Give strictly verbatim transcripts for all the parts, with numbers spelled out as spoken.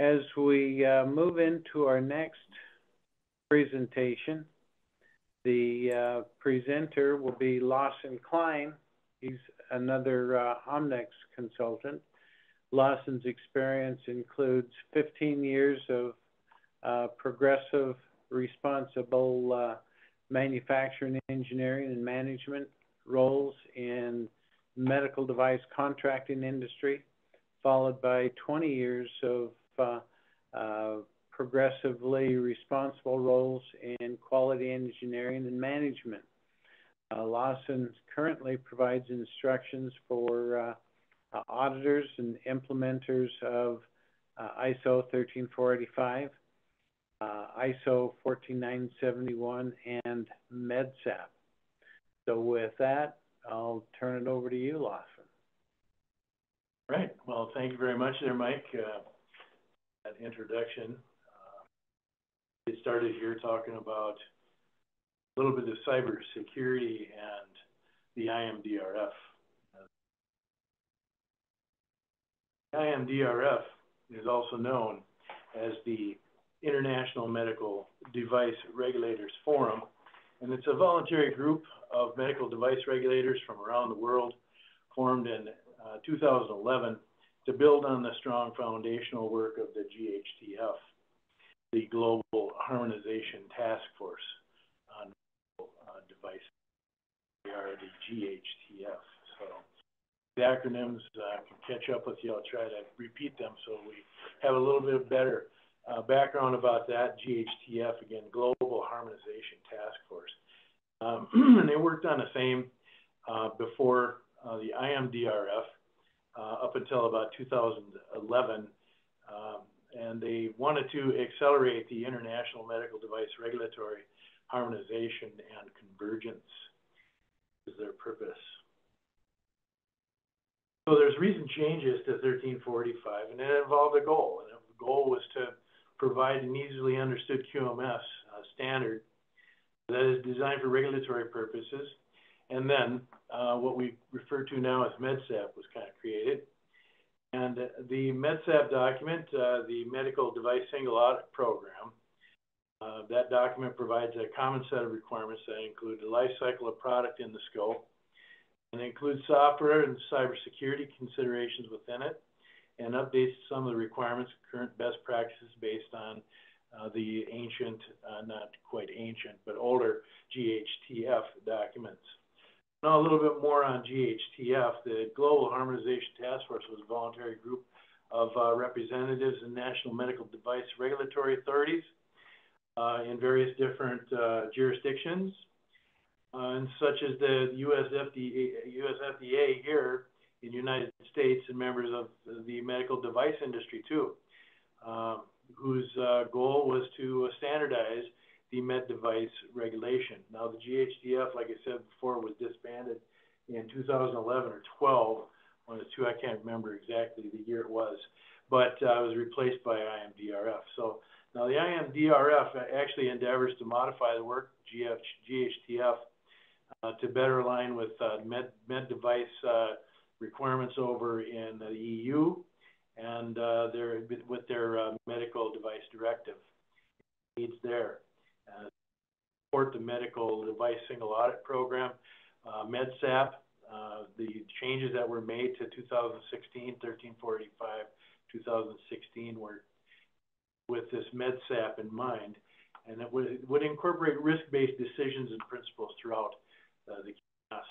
As we uh, move into our next presentation, the uh, presenter will be Lawson Cline. He's another uh, Omnex consultant. Lawson's experience includes fifteen years of uh, progressive, responsible uh, manufacturing, engineering, and management roles in medical device contracting industry, followed by twenty years of uh, uh, progressively responsible roles in quality engineering and management. Uh, Lawson currently provides instructions for uh, uh, auditors and implementers of uh, I S O one three four eight five, uh, I S O one four nine seven one, and MedSAP. So with that, I'll turn it over to you, Lawson. All right. Well, thank you very much there, Mike, uh, that introduction. Uh, we started here talking about a little bit of cybersecurity and the I M D R F. The I M D R F is also known as the International Medical Device Regulators Forum, and it's a voluntary group of medical device regulators from around the world, formed in uh, two thousand eleven to build on the strong foundational work of the G H T F, the Global Harmonization Task Force on Medical uh, Devices. They are the G H T F. So the acronyms, I uh, can catch up with you. I'll try to repeat them so we have a little bit better uh, background about that. G H T F, again, Global Harmonization Task Force. Um, and they worked on the same uh, before uh, the I M D R F uh, up until about two thousand eleven, um, and they wanted to accelerate the international medical device regulatory harmonization and convergence is their purpose. So there's recent changes to thirteen forty-five, and it involved a goal, and the goal was to provide an easily understood Q M S uh, standard that is designed for regulatory purposes. And then uh, what we refer to now as MedSAP was kind of created. And uh, the MedSAP document, uh, the Medical Device Single Audit Program, uh, that document provides a common set of requirements that include the life cycle of product in the scope, and includes software and cybersecurity considerations within it, and updates some of the requirements, current best practices based on Uh, the ancient, uh, not quite ancient, but older G H T F documents. Now a little bit more on G H T F. The Global Harmonization Task Force was a voluntary group of uh, representatives and national medical device regulatory authorities uh, in various different uh, jurisdictions, uh, and such as the U S F D A, U S F D A here in the United States, and members of the medical device industry too. Um, whose uh, goal was to uh, standardize the med device regulation. Now the G H T F, like I said before, was disbanded in two thousand eleven or twelve, one of the two, I can't remember exactly the year it was, but uh, it was replaced by I M D R F. So now the I M D R F actually endeavors to modify the work G H T F uh, to better align with uh, med, med device uh, requirements over in the E U, and uh, their, with their uh, medical device directive needs there. Uh, support the medical device single audit program, uh, MedSAP, uh, the changes that were made to two thousand sixteen, thirteen forty-five, two thousand sixteen were with this MedSAP in mind, and it would, it would incorporate risk-based decisions and principles throughout uh, the class.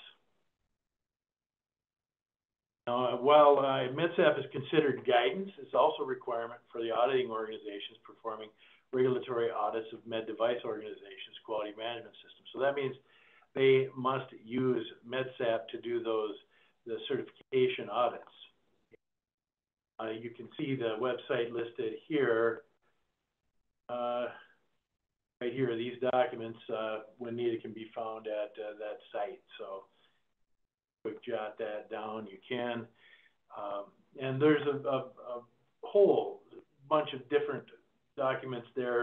Uh, while uh, MedSAP is considered guidance, it's also a requirement for the auditing organizations performing regulatory audits of med device organizations' quality management systems. So that means they must use MedSAP to do those the certification audits. Uh, you can see the website listed here. Uh, right here, these documents, uh, when needed, can be found at uh, that site. So. Quick jot that down, you can. Um, and there's a, a, a whole bunch of different documents there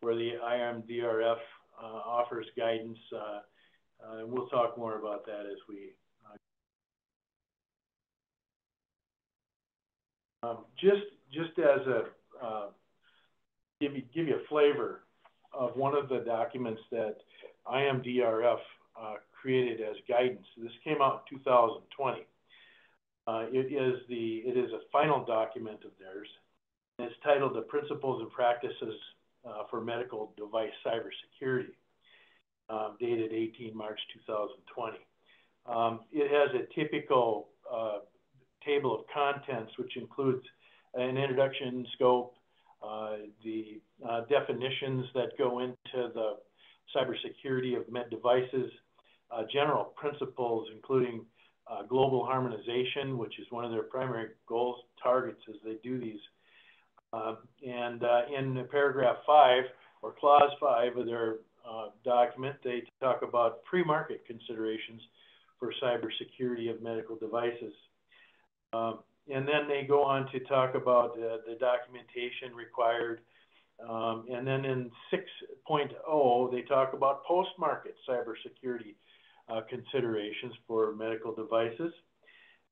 where the I M D R F uh, offers guidance. Uh, uh, and we'll talk more about that as we. Uh, um, just, just as a uh, give you give you a flavor of one of the documents that I M D R F uh, created as guidance. This came out in two thousand twenty. Uh, it is the it is a final document of theirs. And it's titled "The Principles and Practices uh, for Medical Device Cybersecurity," um, dated eighteen March two thousand twenty. Um, it has a typical uh, table of contents, which includes an introduction, scope, uh, the uh, definitions that go into the cybersecurity of med devices, uh, general principles, including uh, global harmonization, which is one of their primary goals, targets as they do these. Uh, and uh, in paragraph five, or clause five of their uh, document, they talk about pre-market considerations for cybersecurity of medical devices. Um, and then they go on to talk about uh, the documentation required. Um, and then in six point oh, they talk about post-market cybersecurity uh, considerations for medical devices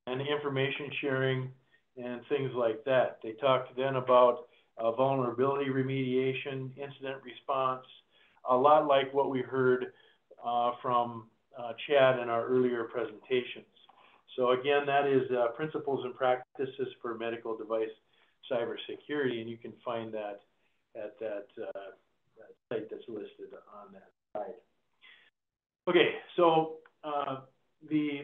and information sharing and things like that. They talked then about uh, vulnerability remediation, incident response, a lot like what we heard uh, from uh, Chad in our earlier presentations. So again, that is uh, Principles and Practices for Medical Device Cybersecurity, and you can find that at that, uh, that site that's listed on that slide. Okay, so uh, the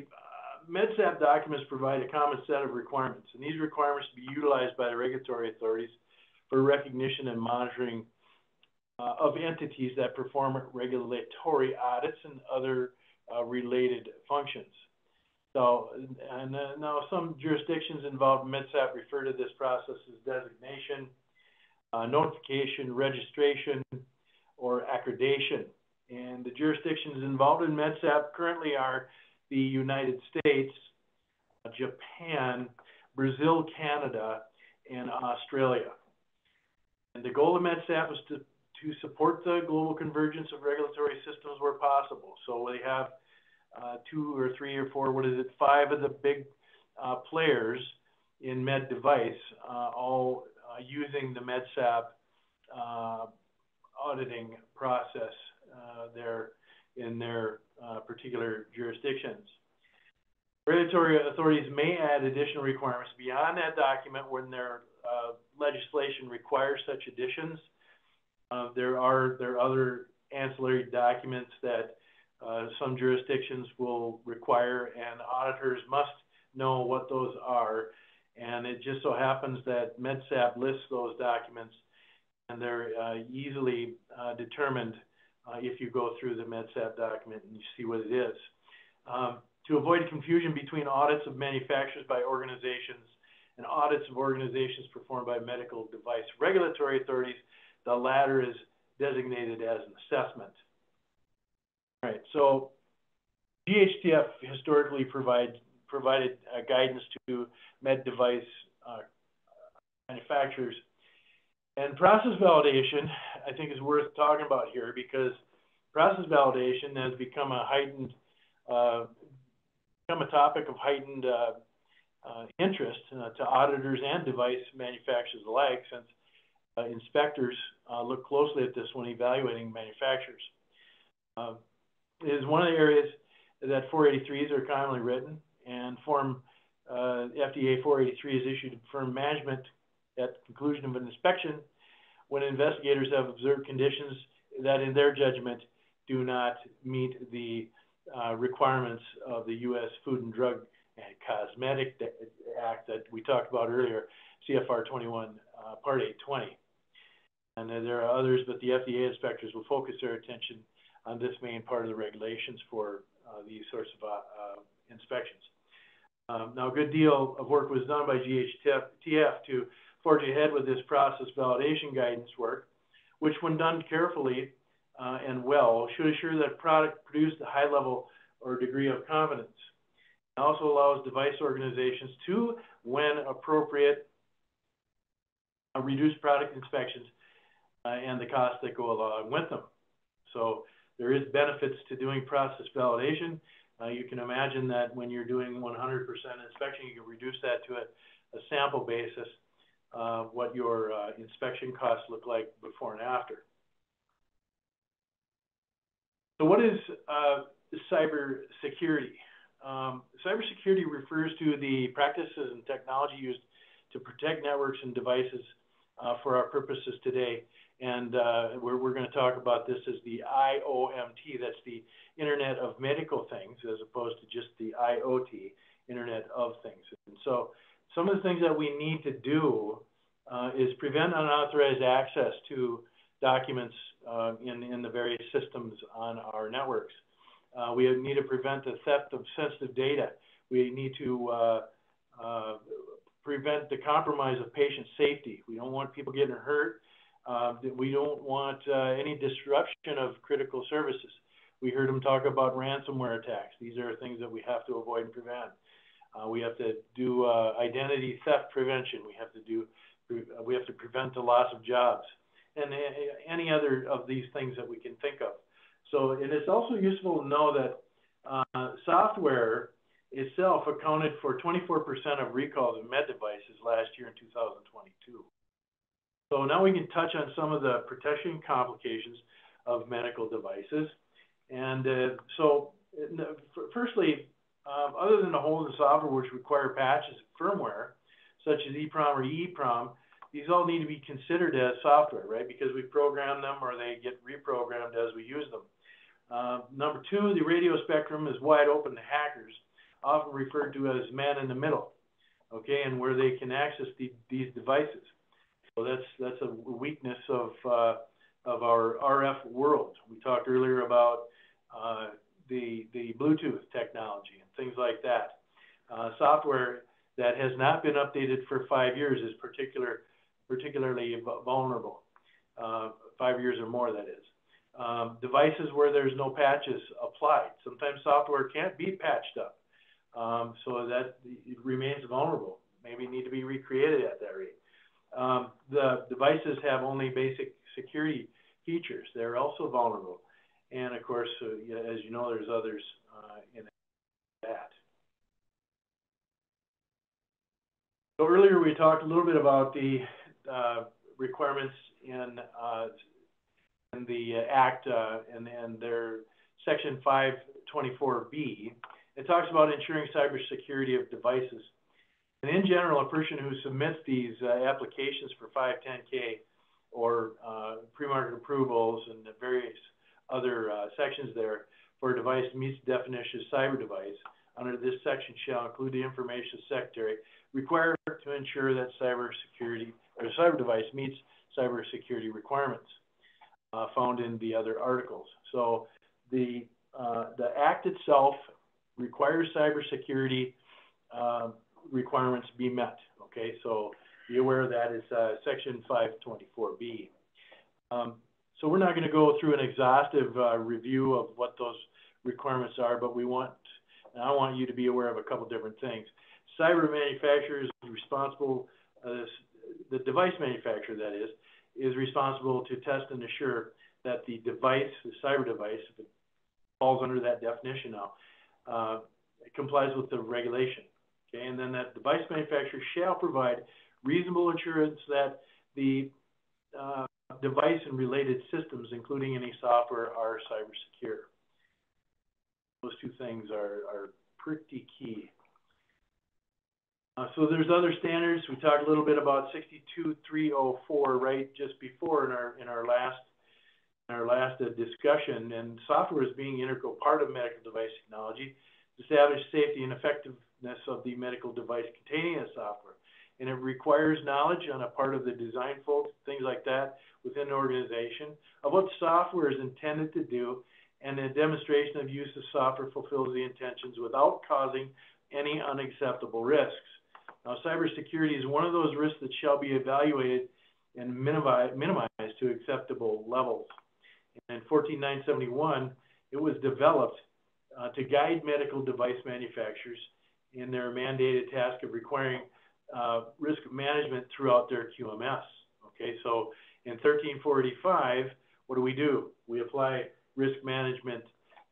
MedSAP documents provide a common set of requirements, and these requirements be utilized by the regulatory authorities for recognition and monitoring uh, of entities that perform regulatory audits and other uh, related functions. So, and uh, now some jurisdictions involved in MedSAP refer to this process as designation, uh, notification, registration, or accreditation. And the jurisdictions involved in MedSAP currently are the United States, Japan, Brazil, Canada, and Australia. And the goal of MedSAP is to, to support the global convergence of regulatory systems where possible. So they have uh, two or three or four, what is it, five of the big uh, players in med device, uh, all uh, using the MedSAP uh, auditing process uh, there in their Uh, particular jurisdictions. Regulatory authorities may add additional requirements beyond that document when their uh, legislation requires such additions. Uh, there are there are other ancillary documents that uh, some jurisdictions will require, and auditors must know what those are. And it just so happens that MedSAP lists those documents, and they're uh, easily uh, determined Uh, if you go through the MedSAP document and you see what it is. Um, to avoid confusion between audits of manufacturers by organizations and audits of organizations performed by medical device regulatory authorities, the latter is designated as an assessment. All right, so G H T F historically provide, provided uh, guidance to med device uh, manufacturers. And process validation, I think, is worth talking about here, because process validation has become a heightened, uh, become a topic of heightened uh, uh, interest uh, to auditors and device manufacturers alike, since uh, inspectors uh, look closely at this when evaluating manufacturers. Uh, it is one of the areas that four eighty-threes are commonly written, and form uh, F D A four eighty-three is issued to firm management at the conclusion of an inspection, when investigators have observed conditions that, in their judgment, do not meet the uh, requirements of the U S Food and Drug and Cosmetic Act that we talked about earlier, C F R twenty-one, uh, Part eight twenty. And uh, there are others, but the F D A inspectors will focus their attention on this main part of the regulations for uh, these sorts of uh, uh, inspections. Um, now, a good deal of work was done by G H T F to forge ahead with this process validation guidance work, which, when done carefully uh, and well, should assure that product produced a high level or degree of confidence. It also allows device organizations to, when appropriate, uh, reduce product inspections uh, and the costs that go along with them. So there is benefits to doing process validation. Uh, you can imagine that when you're doing one hundred percent inspection, you can reduce that to a, a sample basis. uh, what your uh, inspection costs look like before and after. So what is uh, cybersecurity? Um, cybersecurity refers to the practices and technology used to protect networks and devices uh, for our purposes today. And uh, we're, we're going to talk about this as the I O M T, that's the Internet of Medical Things, as opposed to just the I O T, Internet of Things. And so some of the things that we need to do uh, is prevent unauthorized access to documents uh, in, in the various systems on our networks. Uh, we need to prevent the theft of sensitive data. We need to uh, uh, prevent the compromise of patient safety. We don't want people getting hurt. Uh, we don't want uh, any disruption of critical services. We heard them talk about ransomware attacks. These are things that we have to avoid and prevent. Uh, we have to do uh, identity theft prevention. We have to do, we have to prevent the loss of jobs, and any other of these things that we can think of. So, and it's also useful to know that uh, software itself accounted for twenty-four percent of recalls in med devices last year in two thousand twenty-two. So now we can touch on some of the protection complications of medical devices. And uh, so, firstly, uh, other than the holes in software which require patches and firmware, such as EEPROM or EEPROM, these all need to be considered as software, right? Because we program them or they get reprogrammed as we use them. Uh, number two, the radio spectrum is wide open to hackers, often referred to as man in the middle, okay, and where they can access the, these devices. So that's, that's a weakness of, uh, of our R F world. We talked earlier about uh, the, the Bluetooth technology and things like that. Uh, software that has not been updated for five years is particular, particularly vulnerable, uh, five years or more, that is. Um, devices where there's no patches applied. Sometimes software can't be patched up, um, so that it remains vulnerable. Maybe need to be recreated at that rate. Um, the devices have only basic security features. They're also vulnerable. And of course, uh, as you know, there's others uh, in that. So earlier we talked a little bit about the uh, requirements in, uh, in the Act uh, and, and their Section five twenty-four B. It talks about ensuring cybersecurity of devices. And in general, a person who submits these uh, applications for five ten K or uh, pre-market approvals and the various other uh, sections there for a device meets the definition of cyber device under this section shall include the information secretary required to ensure that cybersecurity or cyber device meets cybersecurity requirements uh, found in the other articles. So the, uh, the Act itself requires cybersecurity uh, requirements be met. Okay, so be aware of that. It's uh, Section five twenty-four B. Um, so we're not going to go through an exhaustive uh, review of what those requirements are, but we want, and I want you to be aware of a couple different things. Cyber manufacturers responsible, uh, the device manufacturer that is, is responsible to test and assure that the device, the cyber device, if it falls under that definition now, uh, it complies with the regulation. Okay, and then that device manufacturer shall provide reasonable assurance that the uh, device and related systems, including any software, are cyber secure. Those two things are, are pretty key. Uh, so there's other standards. We talked a little bit about sixty-two three oh four right just before in our in our last in our last uh, discussion. And software is being an integral part of medical device technology. Establish safety and effectiveness of the medical device containing the software. And it requires knowledge on a part of the design folks, things like that, within the organization of what software is intended to do, and a demonstration of use of software fulfills the intentions without causing any unacceptable risks. Now, cybersecurity is one of those risks that shall be evaluated and minimized to acceptable levels. And in fourteen nine seventy-one, it was developed Uh, to guide medical device manufacturers in their mandated task of requiring uh, risk management throughout their Q M S. Okay, so in thirteen four eighty-five, what do we do? We apply risk management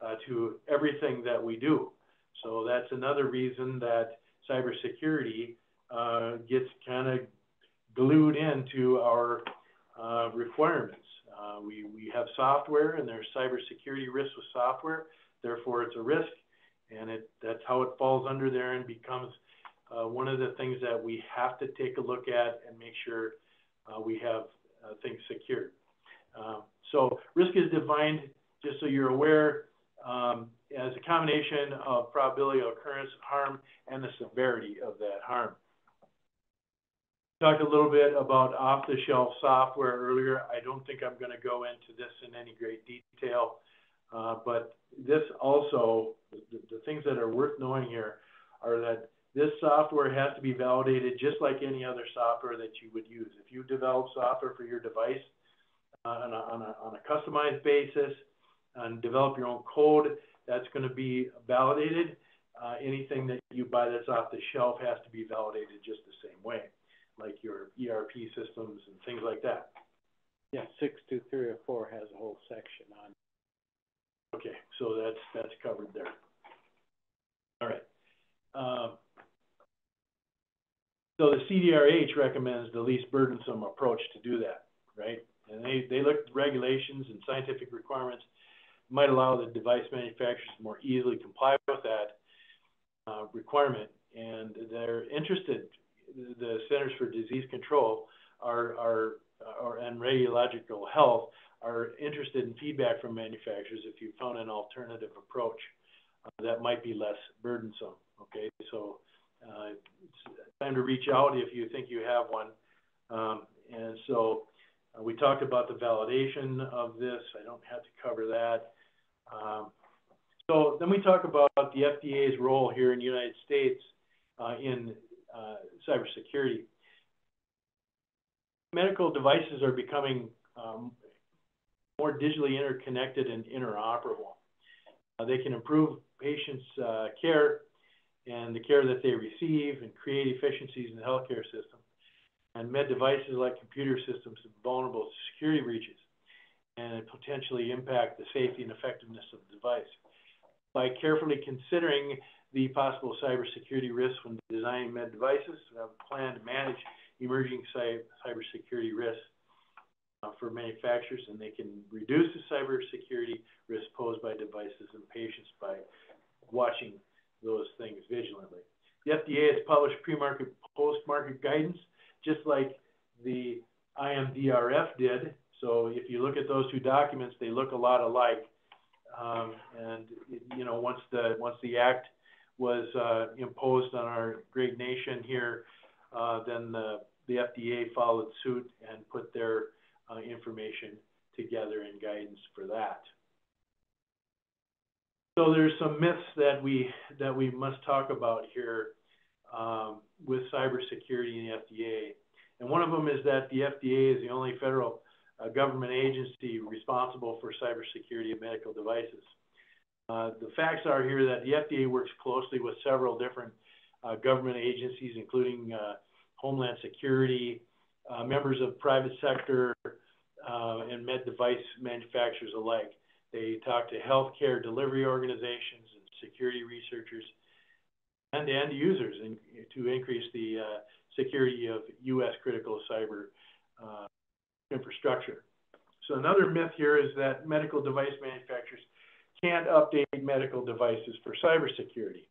uh, to everything that we do. So that's another reason that cybersecurity uh, gets kind of glued into our uh, requirements. Uh, we, we have software, and there's cybersecurity risks with software. Therefore, it's a risk, and it, that's how it falls under there and becomes uh, one of the things that we have to take a look at and make sure uh, we have uh, things secured. Uh, so risk is defined, just so you're aware, um, as a combination of probability of occurrence of harm and the severity of that harm. Talked a little bit about off-the-shelf software earlier. I don't think I'm going to go into this in any great detail, uh, but this also, the, the things that are worth knowing here are that this software has to be validated just like any other software that you would use. If you develop software for your device uh, on, a, on, a, on a customized basis and develop your own code, that's going to be validated. Uh, anything that you buy that's off the shelf has to be validated just the same way, like your E R P systems and things like that. Yeah, six two three oh four has a whole section on it. Okay, so that's, that's covered there. All right. Um, so the C D R H recommends the least burdensome approach to do that, right? And they, they look at regulations and scientific requirements might allow the device manufacturers to more easily comply with that uh, requirement. And they're interested, the Centers for Disease Control are, are, are, and Radiological Health are interested in feedback from manufacturers if you found an alternative approach uh, that might be less burdensome, okay? So uh, it's time to reach out if you think you have one. Um, and so uh, we talked about the validation of this. I don't have to cover that. Um, so then we talk about the F D A's role here in the United States uh, in Uh, cybersecurity. Medical devices are becoming um, more digitally interconnected and interoperable. Uh, they can improve patients' uh, care and the care that they receive and create efficiencies in the healthcare system. And med devices like computer systems are vulnerable to security breaches and potentially impact the safety and effectiveness of the device. By carefully considering the possible cybersecurity risks when designing med devices, we have a plan to manage emerging cybersecurity risks uh, for manufacturers, and they can reduce the cybersecurity risks posed by devices and patients by watching those things vigilantly. The F D A has published pre-market, post-market guidance, just like the I M D R F did. So if you look at those two documents, they look a lot alike. Um, and it, you know, once the once the act was uh, imposed on our great nation here, uh, then the, the F D A followed suit and put their uh, information together and guidance for that. So there's some myths that we, that we must talk about here um, with cybersecurity and the F D A. And one of them is that the F D A is the only federal uh, government agency responsible for cybersecurity of medical devices. Uh, the facts are here that the F D A works closely with several different uh, government agencies, including uh, Homeland Security, uh, members of private sector, uh, and med device manufacturers alike. They talk to healthcare delivery organizations and security researchers and end users in, to increase the uh, security of U S critical cyber uh, infrastructure. So another myth here is that medical device manufacturers can't update medical devices for cybersecurity.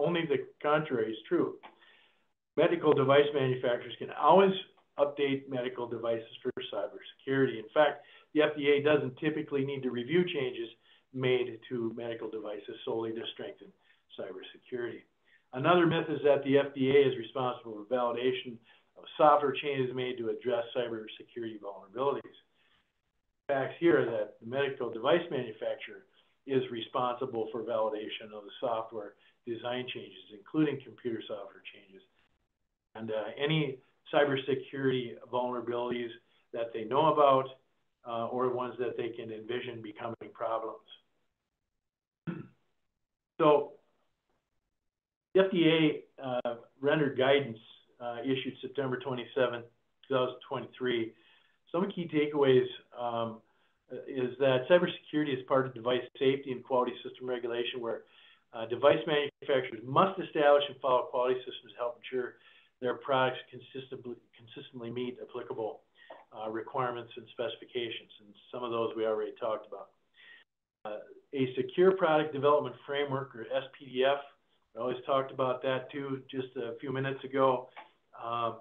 Only the contrary is true. Medical device manufacturers can always update medical devices for cybersecurity. In fact, the F D A doesn't typically need to review changes made to medical devices solely to strengthen cybersecurity. Another myth is that the F D A is responsible for validation of software changes made to address cybersecurity vulnerabilities. Facts here that the medical device manufacturer is responsible for validation of the software design changes, including computer software changes. And uh, any cybersecurity vulnerabilities that they know about uh, or ones that they can envision becoming problems. So the F D A uh, rendered guidance uh, issued September twenty-seventh, two thousand twenty-three. Some key takeaways um, is that cybersecurity is part of device safety and quality system regulation, where uh, device manufacturers must establish and follow quality systems to help ensure their products consistently, consistently meet applicable uh, requirements and specifications, and some of those we already talked about. Uh, a secure product development framework, or S P D F, I always talked about that too just a few minutes ago. Uh,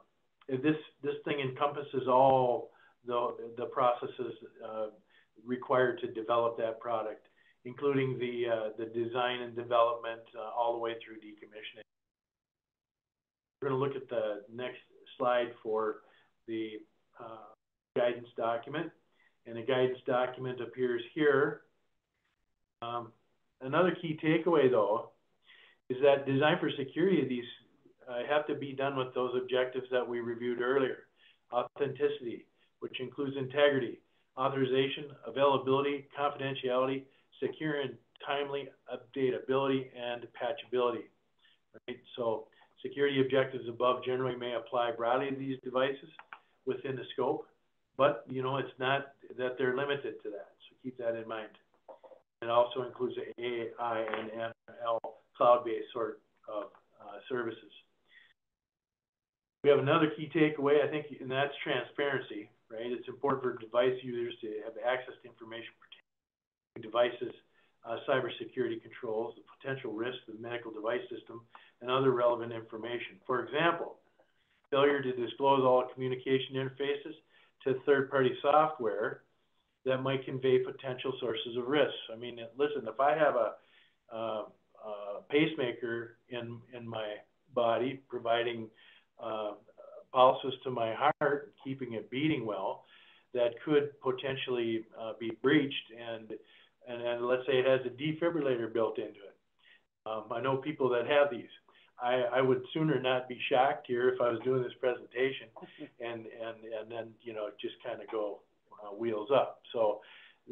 this, this thing encompasses all the, the processes uh, required to develop that product, including the, uh, the design and development uh, all the way through decommissioning. We're going to look at the next slide for the uh, guidance document, and the guidance document appears here. Um, another key takeaway, though, is that design for security of these uh, have to be done with those objectives that we reviewed earlier. Authenticity, which includes integrity, authorization, availability, confidentiality, secure and timely updatability, and patchability. Right? So security objectives above generally may apply broadly to these devices within the scope, but you know, it's not that they're limited to that. So keep that in mind. It also includes A I and M L cloud-based sort of uh, services. We have another key takeaway, I think, and that's transparency, right? It's important for device users to have access to information pertaining to devices, uh, cybersecurity controls, the potential risks of the medical device system, and other relevant information. For example, failure to disclose all communication interfaces to third-party software that might convey potential sources of risk. I mean, listen, if I have a, uh, a pacemaker in, in my body providing uh, pulses to my heart, keeping it beating well, that could potentially uh, be breached, and, and, and let's say it has a defibrillator built into it. Um, I know people that have these. I, I would sooner not be shocked here if I was doing this presentation and, and, and then, you know, just kind of go, Uh, wheels up. So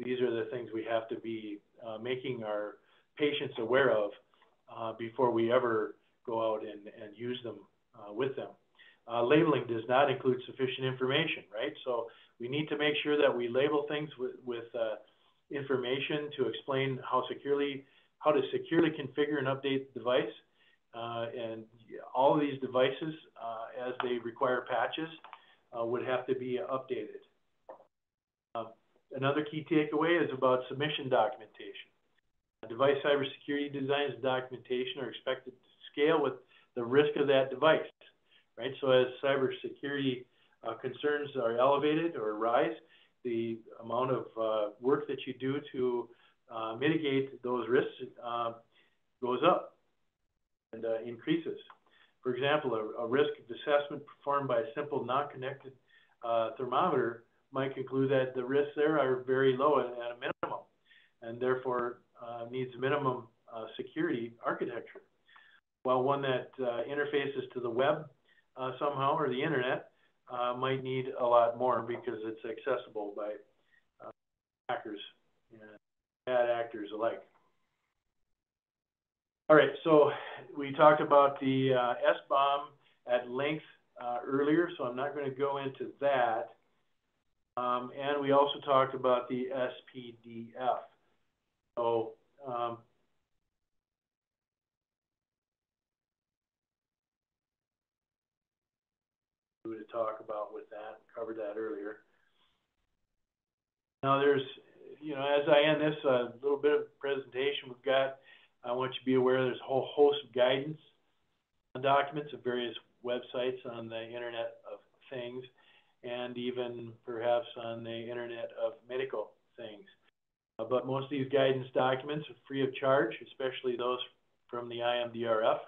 these are the things we have to be uh, making our patients aware of uh, before we ever go out and, and use them uh, with them. Uh, labeling does not include sufficient information, right? So we need to make sure that we label things with, with uh, information to explain how securely, how to securely configure and update the device. Uh, and all of these devices, uh, as they require patches, uh, would have to be updated. Uh, another key takeaway is about submission documentation. A device cybersecurity designs and documentation are expected to scale with the risk of that device, right? So as cybersecurity uh, concerns are elevated or rise, the amount of uh, work that you do to uh, mitigate those risks uh, goes up and uh, increases. For example, a, a risk assessment performed by a simple non-connected uh, thermometer might conclude that the risks there are very low at, at a minimum, and therefore uh, needs minimum uh, security architecture. While one that uh, interfaces to the web uh, somehow, or the internet, uh, might need a lot more because it's accessible by uh, hackers and bad actors alike. All right, so we talked about the uh, S bomb at length uh, earlier, so I'm not going to go into that. Um, and we also talked about the S P D F. So, um, who to talk about with that, covered that earlier. Now there's, you know, as I end this uh, little bit of presentation we've got, I want you to be aware there's a whole host of guidance documents at various websites on the Internet of Things, and even perhaps on the Internet of Medical Things. Uh, but most of these guidance documents are free of charge, especially those from the I M D R F.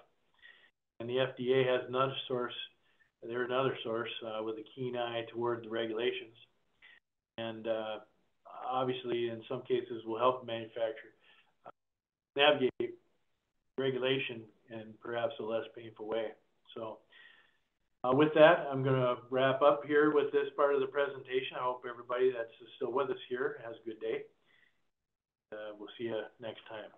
And the F D A has another source, they're another source uh, with a keen eye toward the regulations. And uh, obviously, in some cases, will help manufacturer uh, navigate regulation in perhaps a less painful way. So. Uh, with that, I'm going to wrap up here with this part of the presentation. I hope everybody that's still with us here has a good day. Uh, we'll see you next time.